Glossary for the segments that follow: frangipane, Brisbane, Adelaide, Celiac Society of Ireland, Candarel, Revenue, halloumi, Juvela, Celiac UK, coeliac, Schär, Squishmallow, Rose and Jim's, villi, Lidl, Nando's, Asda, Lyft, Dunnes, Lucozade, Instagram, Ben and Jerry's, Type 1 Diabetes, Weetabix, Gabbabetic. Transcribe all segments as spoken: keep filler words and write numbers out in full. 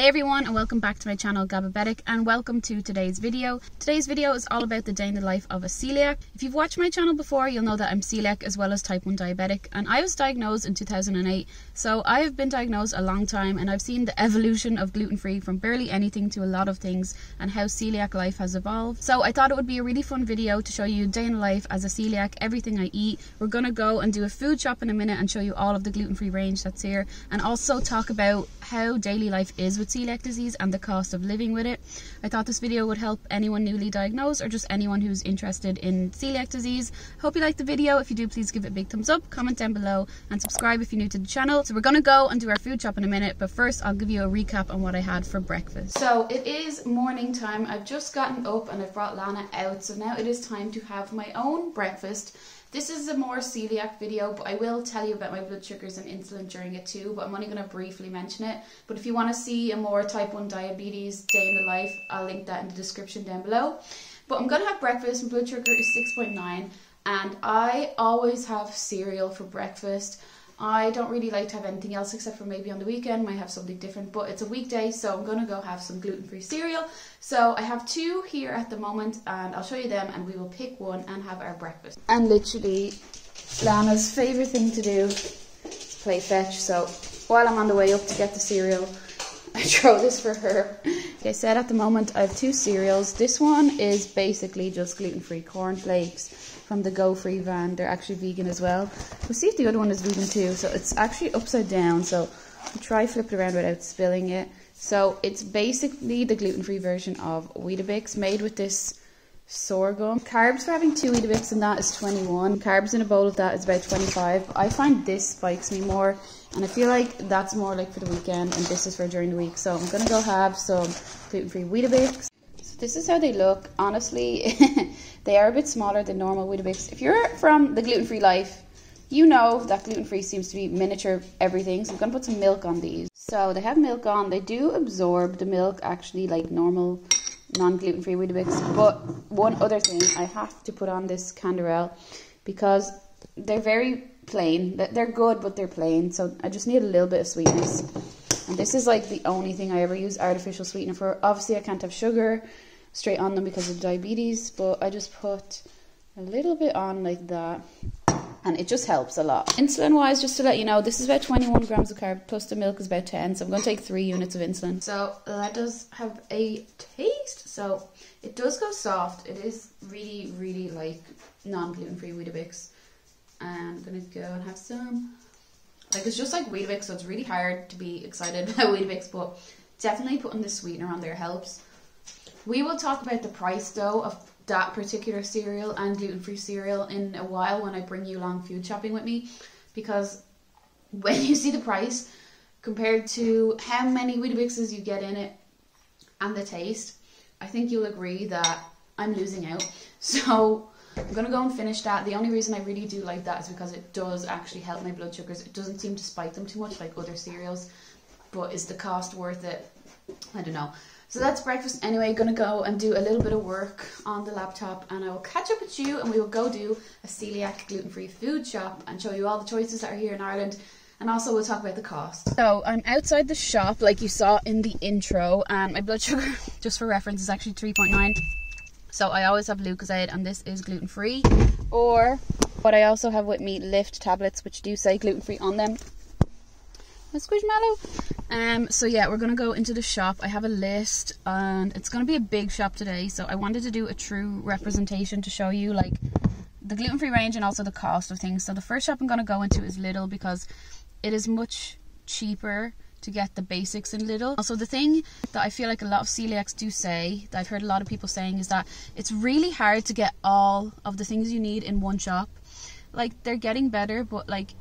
Hey everyone, and welcome back to my channel Gabbabetic, and welcome to today's video. Today's video is all about the day in the life of a celiac. If you've watched my channel before, you'll know that I'm celiac as well as type one diabetic, and I was diagnosed in two thousand eight, so I have been diagnosed a long time, and I've seen the evolution of gluten-free from barely anything to a lot of things and how celiac life has evolved. So I thought it would be a really fun video to show you day in the life as a celiac, everything I eat. We're gonna go and do a food shop in a minute and show you all of the gluten-free range that's here, and also talk about how daily life is with celiac disease and the cost of living with it. I thought this video would help anyone newly diagnosed or just anyone who's interested in celiac disease. Hope you liked the video. If you do, please give it a big thumbs up, comment down below, and subscribe if you're new to the channel. So we're gonna go and do our food shop in a minute, but first I'll give you a recap on what I had for breakfast. So it is morning time. I've just gotten up and I've brought Lana out, so now it is time to have my own breakfast. This is a more celiac video, but I will tell you about my blood sugars and insulin during it too, but I'm only going to briefly mention it. But if you want to see a more type one diabetes day in the life, I'll link that in the description down below. But I'm going to have breakfast. My blood sugar is six point nine, and I always have cereal for breakfast. I don't really like to have anything else except for maybe on the weekend, might have something different, but it's a weekday, so I'm gonna go have some gluten-free cereal. So I have two here at the moment, and I'll show you them, and we will pick one and have our breakfast. And literally, Lana's favorite thing to do is play fetch, so while I'm on the way up to get the cereal, I throw this for her. Like I said, at the moment, I have two cereals. This one is basically just gluten-free cornflakes from the Go Free van. They're actually vegan as well. We'll see if the other one is vegan too. So it's actually upside down, so I'll try flip it around without spilling it. So it's basically the gluten-free version of Weetabix, made with this sorghum. Carbs for having two Weetabix and that is twenty-one. Carbs in a bowl of that is about twenty-five. But I find this spikes me more, and I feel like that's more like for the weekend, and this is for during the week. So I'm gonna go have some gluten-free Weetabix. So this is how they look, honestly. They are a bit smaller than normal Weetabix. If you're from the gluten-free life, you know that gluten-free seems to be miniature everything. So I'm going to put some milk on these. So they have milk on. They do absorb the milk, actually, like normal non-gluten-free Weetabix. But one other thing, I have to put on this Candarel because they're very plain. They're good, but they're plain. So I just need a little bit of sweetness. And this is like the only thing I ever use artificial sweetener for. Obviously, I can't have sugar straight on them because of diabetes, but I just put a little bit on like that, and it just helps a lot. Insulin wise, just to let you know, this is about twenty-one grams of carb plus the milk is about ten, so I'm going to take three units of insulin. So that does have a taste, so it does go soft. It is really, really like non-gluten free Weetabix. I'm going to go and have some. Like, it's just like Weetabix, so it's really hard to be excited about Weetabix, but definitely putting the sweetener on there helps. We will talk about the price though of that particular cereal and gluten-free cereal in a while when I bring you along food shopping with me, because when you see the price compared to how many Weetabixes you get in it and the taste, I think you'll agree that I'm losing out. So I'm gonna go and finish that. The only reason I really do like that is because it does actually help my blood sugars. It doesn't seem to spike them too much like other cereals, but is the cost worth it? I don't know. So that's breakfast anyway. Gonna go and do a little bit of work on the laptop, and I will catch up with you, and we will go do a celiac gluten-free food shop and show you all the choices that are here in Ireland, and also we'll talk about the cost. So I'm outside the shop like you saw in the intro, and my blood sugar, just for reference, is actually three point nine. So I always have Lucozade, and this is gluten-free. Or, but I also have with me Lyft tablets, which do say gluten-free on them. A Squishmallow. Um, so yeah, we're going to go into the shop. I have a list, and it's going to be a big shop today, so I wanted to do a true representation to show you like the gluten-free range and also the cost of things. So the first shop I'm going to go into is Lidl, because it is much cheaper to get the basics in Lidl. Also, the thing that I feel like a lot of celiacs do say, that I've heard a lot of people saying, is that it's really hard to get all of the things you need in one shop. Like, they're getting better, but like,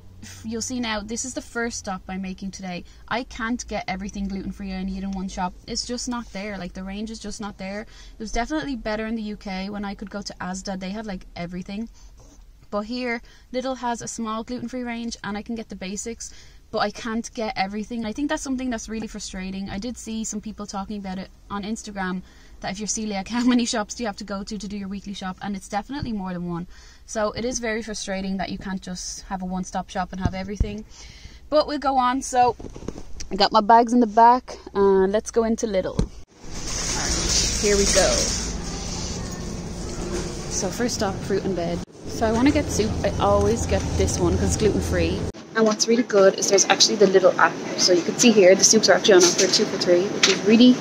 you'll see now, this is the first stop I'm making today. I can't get everything gluten-free I need in one shop. It's just not there. Like, the range is just not there. It was definitely better in the U K when I could go to Asda. They had like everything. But here, Lidl has a small gluten-free range, and I can get the basics, but I can't get everything. I think that's something that's really frustrating. I did see some people talking about it on Instagram, that if you're celiac, how many shops do you have to go to to do your weekly shop? And it's definitely more than one. So it is very frustrating that you can't just have a one-stop shop and have everything. But we'll go on. So I got my bags in the back, and let's go into Lidl. Alright, here we go. So first off, fruit and veg. So I want to get soup. I always get this one because it's gluten free. And what's really good is there's actually the Lidl app. So you can see here the soups are actually on offer two for three, which is really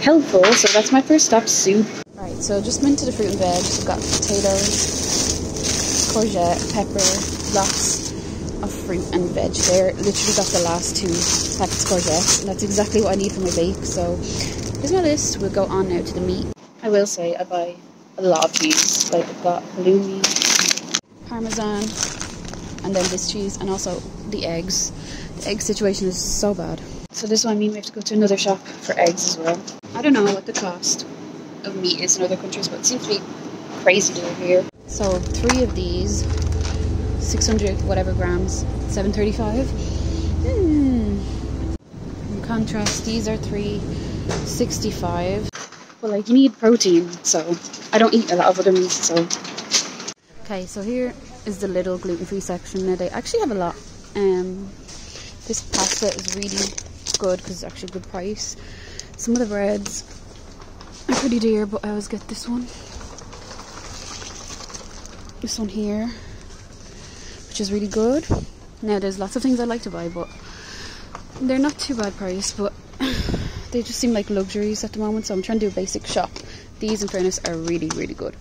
helpful. So that's my first stop, soup. Right, so just went to the fruit and veg. We've got potatoes, courgette, pepper, lots of fruit and veg there. Literally got the last two packets of courgettes, and that's exactly what I need for my bake. So here's my list. We'll go on now to the meat. I will say I buy a lot of cheese. Like I've got blue meat, parmesan, and then this cheese, and also the eggs. The egg situation is so bad. So this is what I mean, we have to go to another shop for eggs as well. I don't know what the cost of meat is in other countries, but it seems to be crazy over here. So three of these, six hundred whatever grams, seven thirty-five. Mm. In contrast, these are three sixty-five. Well, like, you need protein, so I don't eat a lot of other meats. So okay, so here is the Lidl gluten-free section. Now they actually have a lot. Um, this pasta is really good because it's actually a good price. Some of the breads are pretty dear, but I always get this one. This one here, which is really good. Now there's lots of things I like to buy, but they're not too bad priced, but they just seem like luxuries at the moment, so I'm trying to do a basic shop. These, in fairness, are really really good,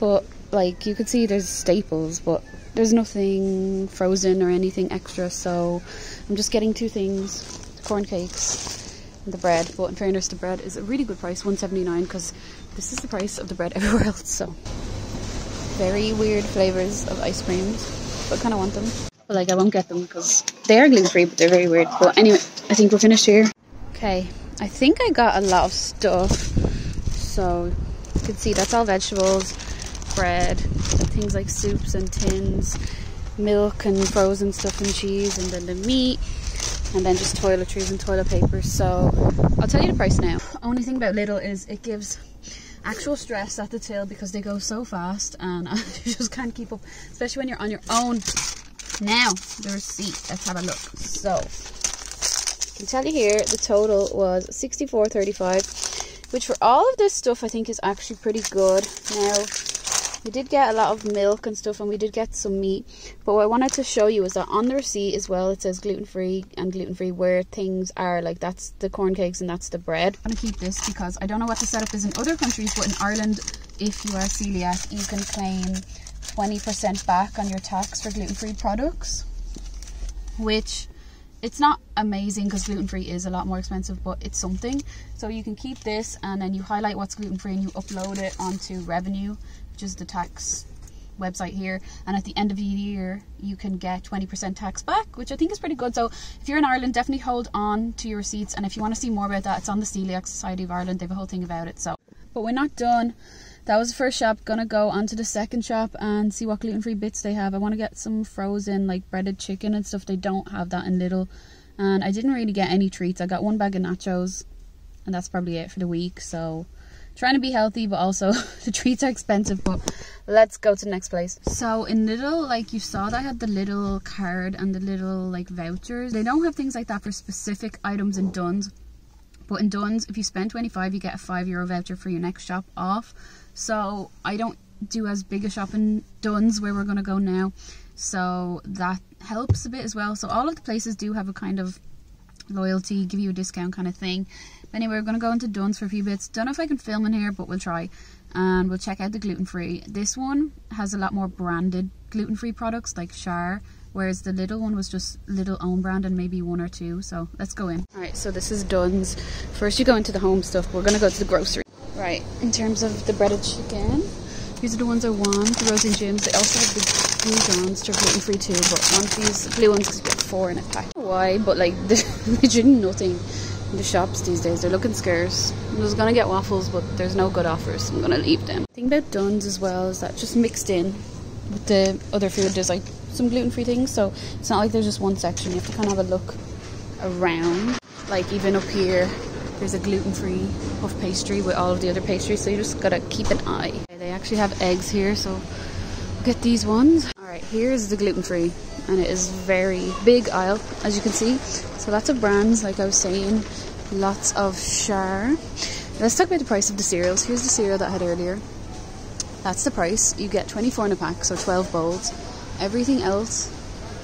but like you could see there's staples, but there's nothing frozen or anything extra, so I'm just getting two things, the corn cakes and the bread. But in fairness, the bread is a really good price, one seventy-nine, because this is the price of the bread everywhere else. So very weird flavors of ice creams, but I kind of want them. But like, I won't get them because they are gluten free, but they're very weird. But anyway, I think we're finished here. Okay, I think I got a lot of stuff. So you can see that's all vegetables, bread, things like soups and tins, milk and frozen stuff and cheese, and then the meat, and then just toiletries and toilet paper. So I'll tell you the price now. Only thing about Lidl is it gives actual stress at the till because they go so fast and I just can't keep up, especially when you're on your own. Now the receipt, let's have a look. So I can tell you here the total was sixty-four thirty-five, which for all of this stuff I think is actually pretty good. Now we did get a lot of milk and stuff, and we did get some meat, but what I wanted to show you is that on the receipt as well it says gluten free and gluten free where things are, like that's the corn cakes and that's the bread. I'm gonna keep this because I don't know what the setup is in other countries, but in Ireland if you are celiac you can claim twenty percent back on your tax for gluten free products, which it's not amazing because gluten free is a lot more expensive, but it's something. So you can keep this, and then you highlight what's gluten free and you upload it onto Revenue, which is the tax website here, and at the end of the year you can get twenty percent tax back, which I think is pretty good. So if you're in Ireland, definitely hold on to your receipts, and if you want to see more about that, it's on the Celiac Society of Ireland. They have a whole thing about it. So, but we're not done. That was the first shop. Gonna go onto the second shop and see what gluten-free bits they have. I want to get some frozen like breaded chicken and stuff. They don't have that in Lidl, and I didn't really get any treats. I got one bag of nachos, and that's probably it for the week. So trying to be healthy, but also the treats are expensive. But let's go to the next place. So in Lidl, like you saw, they had the Lidl card and the Lidl like vouchers. They don't have things like that for specific items in Dunnes, but in Dunnes if you spend twenty-five you get a five euro voucher for your next shop off. So I don't do as big a shop in Dunnes where we're going to go now, so that helps a bit as well. So all of the places do have a kind of loyalty, give you a discount kind of thing. Anyway, we're going to go into Dunnes for a few bits. Don't know if I can film in here, but we'll try. And we'll check out the gluten-free. This one has a lot more branded gluten-free products, like Schär, whereas the Lidl one was just Lidl own brand and maybe one or two. So let's go in. Alright, so this is Dunnes. First you go into the home stuff. We're going to go to the grocery. Right, in terms of the breaded chicken, these are the ones I want. The Rose and Jim's. They also have the blue ones, they're gluten-free too, but I want these blue ones because we got four in a pack. Why, but like, there's nothing. The shops these days, they're looking scarce. I was gonna get waffles, but there's no good offers, so I'm gonna leave them. The thing about Dunnes as well is that just mixed in with the other food there's like some gluten-free things, so it's not like there's just one section. You have to kind of have a look around. Like even up here there's a gluten-free puff pastry with all of the other pastries, so you just gotta keep an eye. They actually have eggs here, so we'll get these ones. All right, here's the gluten-free. and it is very big aisle, as you can see. So lots of brands, like I was saying, lots of Schär. Let's talk about the price of the cereals. Here's the cereal that I had earlier. That's the price. You get twenty-four in a pack, so twelve bowls. Everything else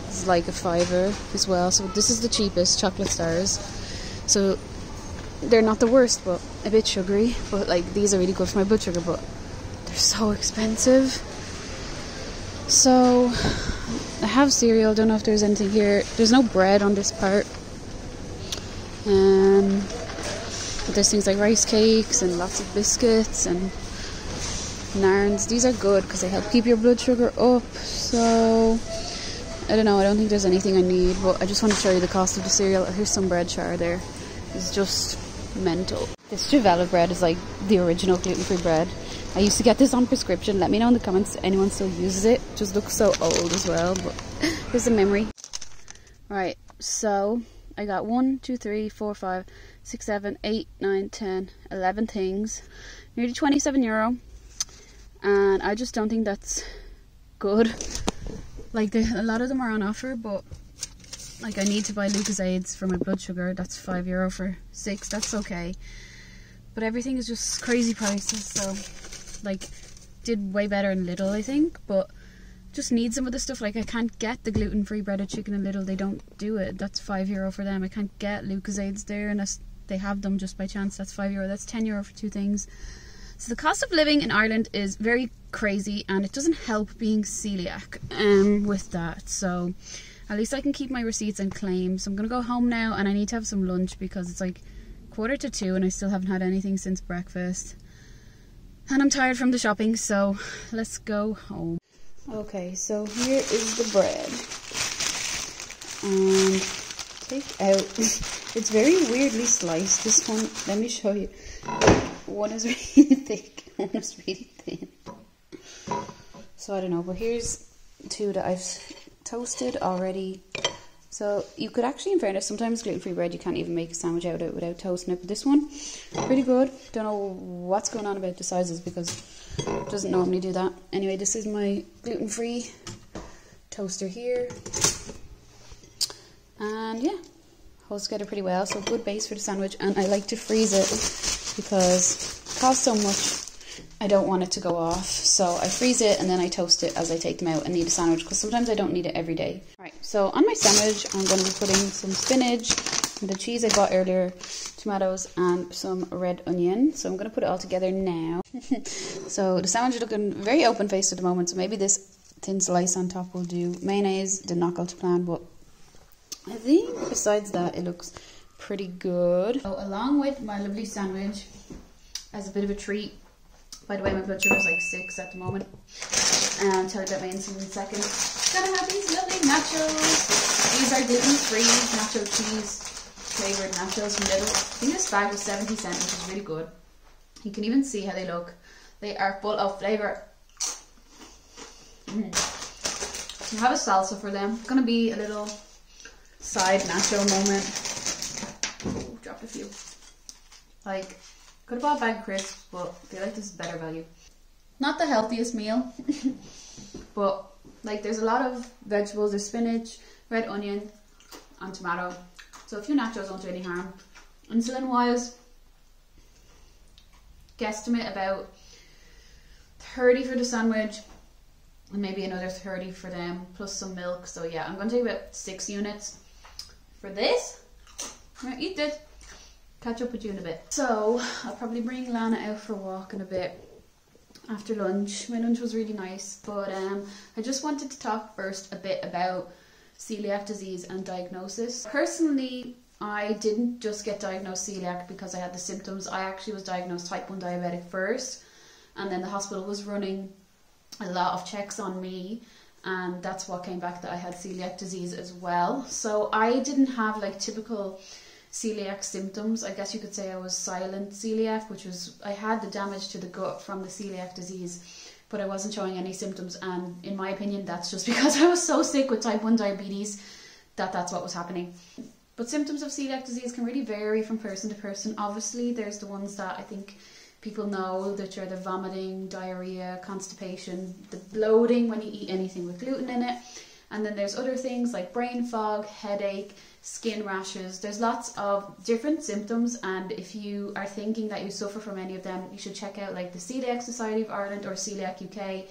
is like a fiver as well. So this is the cheapest, chocolate stars. So they're not the worst, but a bit sugary. But like these are really good for my blood sugar, but they're so expensive. So I have cereal. Don't know if there's anything here. There's no bread on this part. Um, but there's things like rice cakes and lots of biscuits and nairns. These are good because they help keep your blood sugar up. So I don't know. I don't think there's anything I need, but I just want to show you the cost of the cereal. Here's some bread Schär there. It's just mental. This Juvela bread is like the original gluten-free bread. I used to get this on prescription. Let me know in the comments if anyone still uses it. It just looks so old as well, but here's a memory. Right, so I got one, two, three, four, five, six, seven, eight, nine, ten, eleven things. Nearly twenty-seven euro. And I just don't think that's good. Like, the, a lot of them are on offer, but like I need to buy Lucozades for my blood sugar. That's five euro for six. That's okay. But everything is just crazy prices, so like, did way better in Lidl, I think, but just need some of the stuff. Like, I can't get the gluten-free breaded chicken in Lidl. They don't do it. That's five euro for them. I can't get Lucozades there unless they have them just by chance. That's five euro. That's ten euro for two things. So the cost of living in Ireland is very crazy, and it doesn't help being celiac um, with that. So at least I can keep my receipts and claims. So I'm going to go home now, and I need to have some lunch because it's like quarter to two and I still haven't had anything since breakfast. And I'm tired from the shopping, so let's go home. Okay, so here is the bread. And take out. It's very weirdly sliced. This one, let me show you. One is really thick, one is really thin. So I don't know, but here's two that I've toasted already. So you could actually, in fairness, sometimes gluten-free bread, you can't even make a sandwich out of it without toasting it. But this one, pretty good. Don't know what's going on about the sizes because it doesn't normally do that. Anyway, this is my gluten-free toaster here. And yeah, holds together pretty well. So good base for the sandwich. And I like to freeze it because it costs so much, I don't want it to go off. So I freeze it and then I toast it as I take them out and need a sandwich because sometimes I don't need it every day. So on my sandwich, I'm going to be putting some spinach, the cheese I bought earlier, tomatoes, and some red onion. So I'm going to put it all together now. So the sandwich is looking very open-faced at the moment, so maybe this thin slice on top will do. Mayonnaise did not go to plan, but I think besides that, it looks pretty good. So along with my lovely sandwich, as a bit of a treat, by the way, my blood sugar is like six at the moment. And I'll tell you about my insulin in a second. Gonna have these lovely nachos. These are gluten-free nacho cheese flavored nachos from Lidl. I think this bag was seventy cents, which is really good. You can even see how they look. They are full of flavor. Mm. So I have a salsa for them. It's gonna be a little side nacho moment. Ooh, dropped a few. Like, could have bought a bag of crisps, but I feel like this is better value. Not the healthiest meal, but like there's a lot of vegetables. There's spinach, red onion, and tomato. So a few nachos won't do any harm. Insulin wise, guesstimate about thirty for the sandwich and maybe another thirty for them, plus some milk. So yeah, I'm gonna take about six units for this. I'm gonna eat this. Catch up with you in a bit. So I'll probably bring Lana out for a walk in a bit. After lunch, my lunch was really nice, but um, I just wanted to talk first a bit about celiac disease and diagnosis. Personally, I didn't just get diagnosed celiac because I had the symptoms. I actually was diagnosed type one diabetic first, and then the hospital was running a lot of checks on me, and that's what came back that I had celiac disease as well. So I didn't have like typical celiac symptoms. I guess you could say I was silent celiac, which was, I had the damage to the gut from the celiac disease, but I wasn't showing any symptoms. And in my opinion, that's just because I was so sick with type one diabetes that that's what was happening. But symptoms of celiac disease can really vary from person to person. Obviously, there's the ones that I think people know, that you're the vomiting, diarrhea, constipation, the bloating when you eat anything with gluten in it. And then there's other things like brain fog, headache, skin rashes. There's lots of different symptoms, and if you are thinking that you suffer from any of them, you should check out like the Celiac Society of Ireland or Celiac U K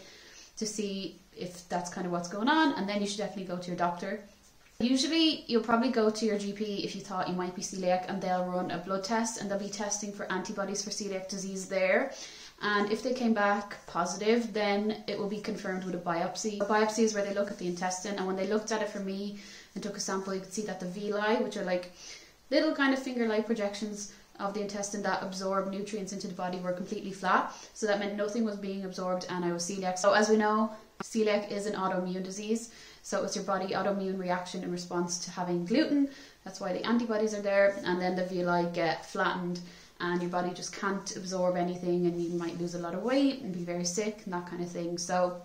to see if that's kind of what's going on, and then you should definitely go to your doctor. Usually you'll probably go to your G P if you thought you might be celiac, and they'll run a blood test and they'll be testing for antibodies for celiac disease there. And if they came back positive, then it will be confirmed with a biopsy. A biopsy is where they look at the intestine, and when they looked at it for me and took a sample, you could see that the villi, which are like little kind of finger-like projections of the intestine that absorb nutrients into the body, were completely flat. So that meant nothing was being absorbed and I was celiac. So as we know, celiac is an autoimmune disease. So it's your body autoimmune reaction in response to having gluten. That's why the antibodies are there. And then the villi get flattened and your body just can't absorb anything, and you might lose a lot of weight and be very sick and that kind of thing. So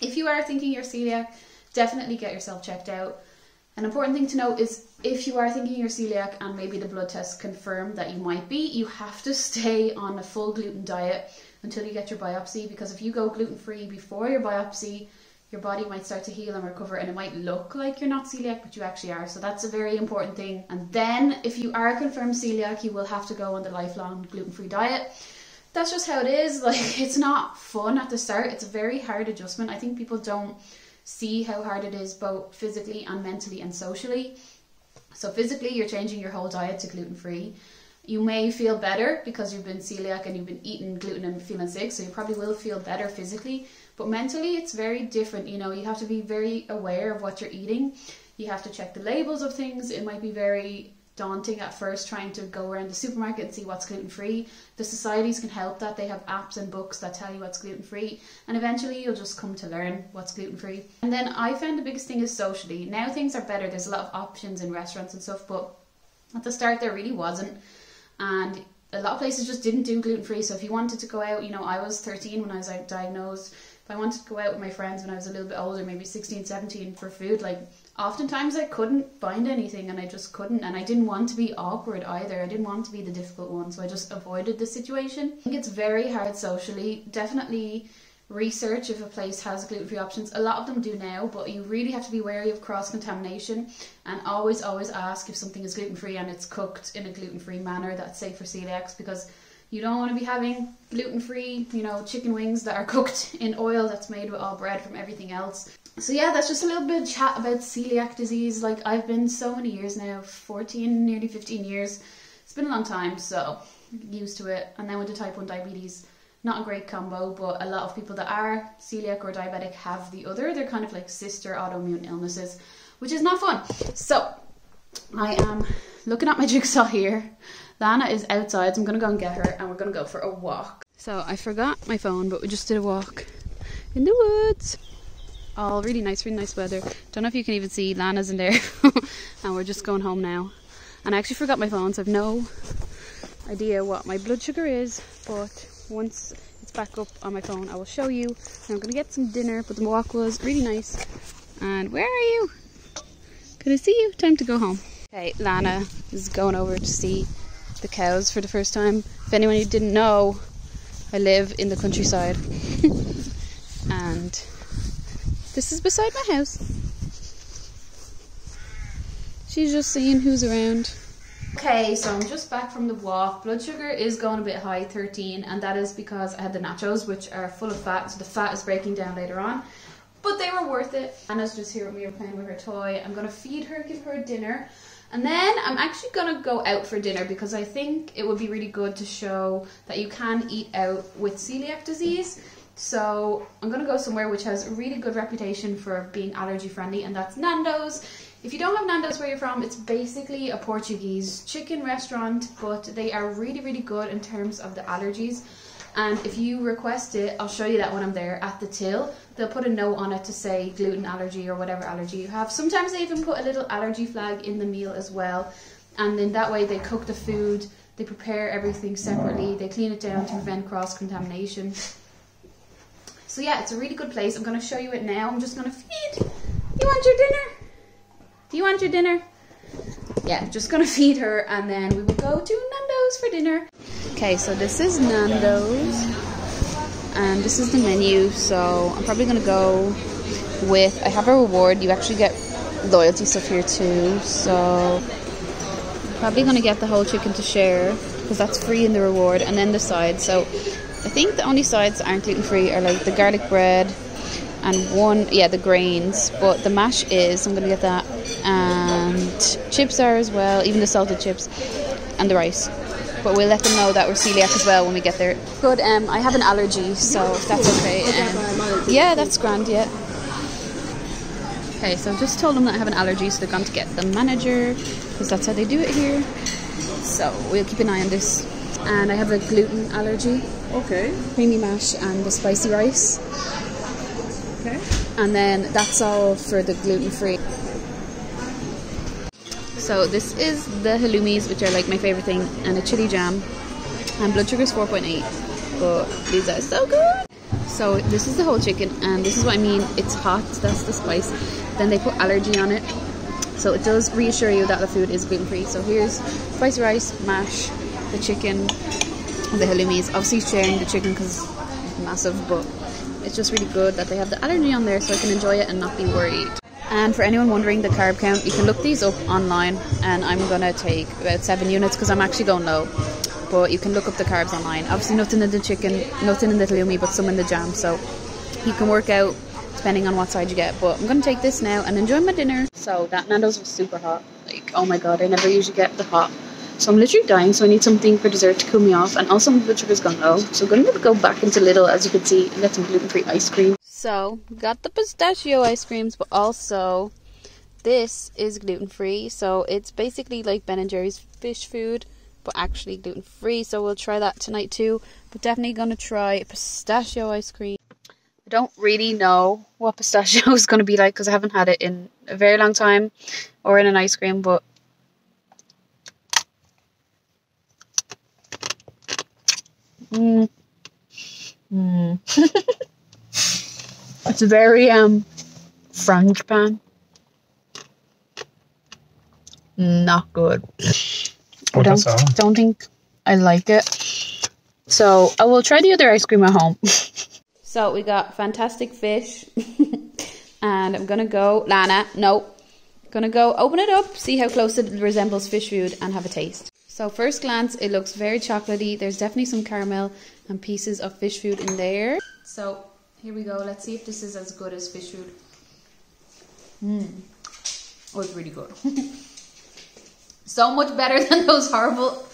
if you are thinking you're celiac, definitely get yourself checked out. An important thing to note is if you are thinking you're celiac and maybe the blood tests confirm that you might be, you have to stay on a full gluten diet until you get your biopsy, because if you go gluten-free before your biopsy, your body might start to heal and recover, and it might look like you're not celiac, but you actually are. So that's a very important thing. And then if you are confirmed celiac, you will have to go on the lifelong gluten-free diet. That's just how it is. Like, it's not fun at the start. It's a very hard adjustment. I think people don't see how hard it is, both physically and mentally and socially. So physically, you're changing your whole diet to gluten-free. You may feel better because you've been celiac and you've been eating gluten and feeling sick, so you probably will feel better physically. But mentally, it's very different. You know, you have to be very aware of what you're eating. You have to check the labels of things. It might be very daunting at first trying to go around the supermarket and see what's gluten-free. The societies can help that. They have apps and books that tell you what's gluten-free, and eventually you'll just come to learn what's gluten-free. And then I found the biggest thing is socially. Now things are better. There's a lot of options in restaurants and stuff, but at the start there really wasn't. And a lot of places just didn't do gluten-free. So if you wanted to go out, you know, I was thirteen when I was like, diagnosed. If I wanted to go out with my friends when I was a little bit older, maybe sixteen, seventeen, for food, like oftentimes I couldn't find anything, and I just couldn't. And I didn't want to be awkward either. I didn't want to be the difficult one. So I just avoided the situation. I think it's very hard socially. Definitely research if a place has gluten-free options. A lot of them do now, but you really have to be wary of cross-contamination, and always always ask if something is gluten-free and it's cooked in a gluten-free manner that's safe for celiacs, because you don't want to be having gluten-free, you know, chicken wings that are cooked in oil that's made with all bread from everything else. So yeah, that's just a little bit of chat about celiac disease. Like, I've been so many years now, fourteen, nearly fifteen years. It's been a long time, so used to it. And then with the type one diabetes, not a great combo, but a lot of people that are celiac or diabetic have the other. They're kind of like sister autoimmune illnesses, which is not fun. So I am looking at my jigsaw here. Lana is outside, so I'm going to go and get her and we're going to go for a walk. So I forgot my phone, but we just did a walk in the woods. All really nice, really nice weather. Don't know if you can even see, Lana's in there. And we're just going home now. And I actually forgot my phone, so I have no idea what my blood sugar is, but once it's back up on my phone I will show you. And I'm gonna get some dinner, but the walk was really nice. And where are you? Good to see you. Time to go home. Okay, Lana is going over to see the cows for the first time. If anyone who didn't know, I live in the countryside. And this is beside my house. She's just seeing who's around. Okay, so I'm just back from the walk. Blood sugar is going a bit high, thirteen, and that is because I had the nachos, which are full of fat, so the fat is breaking down later on. But they were worth it. Anna's just here with me, we're playing with her toy. I'm going to feed her, give her dinner, and then I'm actually going to go out for dinner, because I think it would be really good to show that you can eat out with celiac disease. So I'm going to go somewhere which has a really good reputation for being allergy friendly, and that's Nando's. If you don't have Nando's where you're from, it's basically a Portuguese chicken restaurant, but they are really, really good in terms of the allergies. And if you request it, I'll show you that when I'm there at the till. They'll put a note on it to say gluten allergy or whatever allergy you have. Sometimes they even put a little allergy flag in the meal as well. And then that way they cook the food, they prepare everything separately, they clean it down to prevent cross-contamination. So yeah, it's a really good place. I'm going to show you it now. I'm just going to feed. You want your dinner? Do you want your dinner? Yeah, just gonna feed her and then we will go to Nando's for dinner. Okay, so this is Nando's and this is the menu. So I'm probably gonna go with, I have a reward. You actually get loyalty stuff here too, so I'm probably going to get the whole chicken to share because that's free in the reward, and then the sides. So I think the only sides that aren't gluten free are like the garlic bread and one, yeah, the grains, but the mash is, I'm going to get that, and chips are as well, even the salted chips, and the rice. But we'll let them know that we're celiac as well when we get there. Good, um, I have an allergy, so if that's okay. Um, yeah, that's grand, yeah. Okay, so I've just told them that I have an allergy, so they've gone to get the manager, because that's how they do it here. So we'll keep an eye on this. And I have a gluten allergy. Okay. Creamy mash and the spicy rice. Okay. And then that's all for the gluten-free. So this is the halloumis, which are like my favourite thing, and a chilli jam, and blood sugar's four point eight, but these are so good! So this is the whole chicken, and this is what I mean, it's hot, that's the spice, then they put allergy on it, so it does reassure you that the food is gluten free. So here's spicy rice, mash, the chicken, and the halloumis, obviously sharing the chicken because it's massive, but it's just really good that they have the allergy on there so I can enjoy it and not be worried. And for anyone wondering the carb count, you can look these up online, and I'm going to take about seven units because I'm actually going low. But you can look up the carbs online. Obviously nothing in the chicken, nothing in the halloumi, but some in the jam. So you can work out depending on what side you get. But I'm going to take this now and enjoy my dinner. So that Nando's was super hot. Like, oh my god, I never usually get the hot. So I'm literally dying, so I need something for dessert to cool me off. And also my blood sugar's gone low. So I'm going to go back into Lidl, as you can see, and get some gluten-free ice cream. So, got the pistachio ice creams, but also this is gluten-free. So it's basically like Ben and Jerry's fish food, but actually gluten-free. So we'll try that tonight too. But definitely going to try pistachio ice cream. I don't really know what pistachio is going to be like because I haven't had it in a very long time or in an ice cream, but mmm. Mmm. It's very um frangipane. Not good. Oh, I don't, don't think I like it. So I will try the other ice cream at home. So we got fantastic fish, and I'm gonna go Lana. No, gonna go open it up, see how close it resembles fish food, and have a taste. So first glance, it looks very chocolatey. There's definitely some caramel and pieces of fish food in there. So. Here we go, let's see if this is as good as fish food. Mmm. Oh, it's really good. So much better than those horrible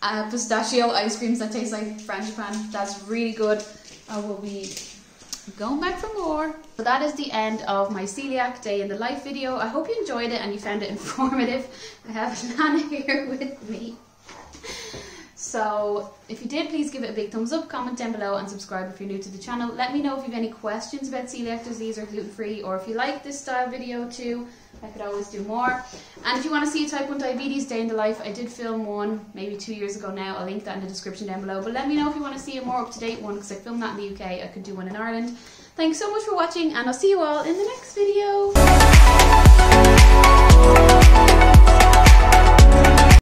uh, pistachio ice creams that taste like frangipane. That's really good. I will be going back for more. So that is the end of my celiac day in the life video. I hope you enjoyed it and you found it informative. I have Nana here with me. So if you did, please give it a big thumbs up, comment down below, and subscribe if you're new to the channel. Let me know if you have any questions about celiac disease or gluten-free, or if you like this style video too, I could always do more. And if you want to see a type one diabetes day in the life, I did film one maybe two years ago now. I'll link that in the description down below. But let me know if you want to see a more up-to-date one, because I filmed that in the U K. I could do one in Ireland. Thanks so much for watching, and I'll see you all in the next video.